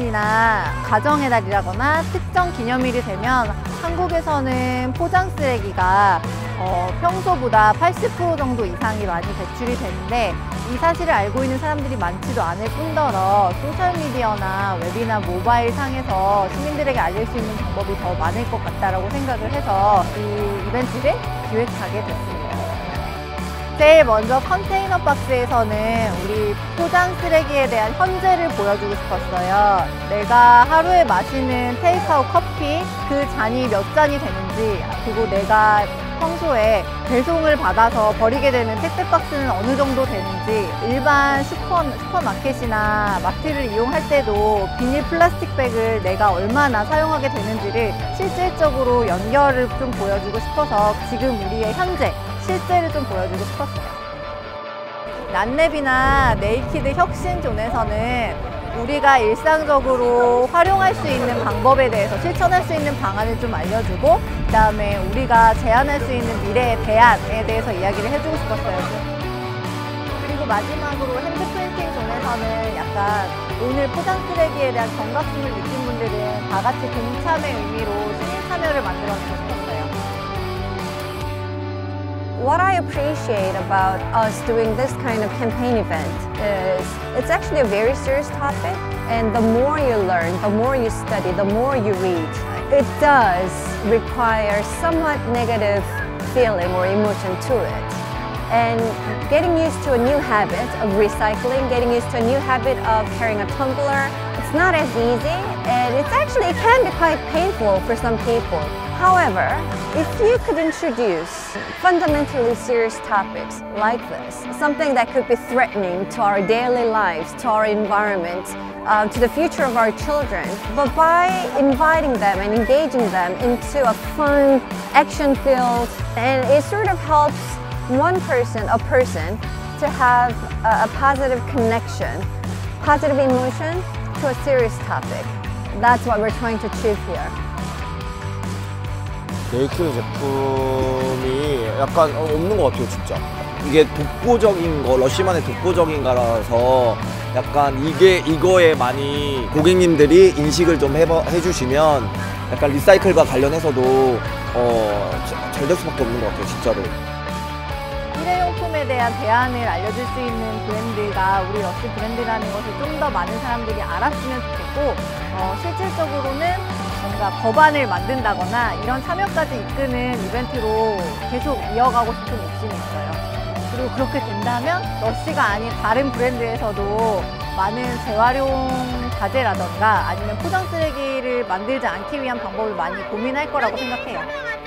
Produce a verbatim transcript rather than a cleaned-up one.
명절이나 가정의 날이라거나 특정 기념일이 되면 한국에서는 포장 쓰레기가 어, 평소보다 팔십 퍼센트 정도 이상이 많이 배출이 되는데, 이 사실을 알고 있는 사람들이 많지도 않을 뿐더러 소셜미디어나 웹이나 모바일 상에서 시민들에게 알릴 수 있는 방법이 더 많을 것 같다라고 생각을 해서 이 이벤트를 기획하게 됐습니다. 제일 먼저 컨테이너 박스에서는 우리 포장 쓰레기에 대한 현재를 보여주고 싶었어요. 내가 하루에 마시는 테이크아웃 커피, 그 잔이 몇 잔이 되는지, 그리고 내가 평소에 배송을 받아서 버리게 되는 택배 박스는 어느 정도 되는지, 일반 슈퍼, 슈퍼마켓이나 마트를 이용할 때도 비닐 플라스틱 백을 내가 얼마나 사용하게 되는지를 실질적으로 연결을 좀 보여주고 싶어서 지금 우리의 현재, 실제를 좀 보여주고 싶었어요. 난랩이나 네이키드 혁신존에서는 우리가 일상적으로 활용할 수 있는 방법에 대해서 실천할 수 있는 방안을 좀 알려주고, 그 다음에 우리가 제안할 수 있는 미래의 대안에 대해서 이야기를 해주고 싶었어요. 그리고 마지막으로 핸드프린팅 존에서는 약간 오늘 포장 쓰레기에 대한 경각심을 느낀 분들은 다 같이 동참의 의미로 시민 참여를 만들어주고 싶었어요. What I appreciate about us doing this kind of campaign event is it's actually a very serious topic, and the more you learn, the more you study, the more you read, it does require somewhat negative feeling or emotion to it. And getting used to a new habit of recycling, getting used to a new habit of carrying a tumbler, it's not as easy, and it's actually, it can be quite painful for some people. However, if you could introduce fundamentally serious topics like this, something that could be threatening to our daily lives, to our environment, uh, to the future of our children, but by inviting them and engaging them into a fun, action-filled, and it sort of helps one person, a person, to have a, a positive connection, positive emotion to a serious topic. That's what we're trying to achieve here. 네이키드 제품이 약간 없는 것 같아요, 진짜. 이게 독보적인 거, 러쉬만의 독보적인 거라서 약간 이게, 이거에 많이 고객님들이 인식을 좀 해봐, 해주시면 약간 리사이클과 관련해서도 어, 잘 될 수밖에 없는 것 같아요, 진짜로. 일회용품에 대한 대안을 알려줄 수 있는 브랜드가 우리 러쉬 브랜드라는 것을 좀 더 많은 사람들이 알았으면 좋겠고, 어, 실질적으로는 뭔가 법안을 만든다거나 이런 참여까지 이끄는 이벤트로 계속 이어가고 싶은 욕심이 있어요. 그리고 그렇게 된다면 러쉬가 아닌 다른 브랜드에서도 많은 재활용 자재라던가 아니면 포장 쓰레기를 만들지 않기 위한 방법을 많이 고민할 거라고 생각해요.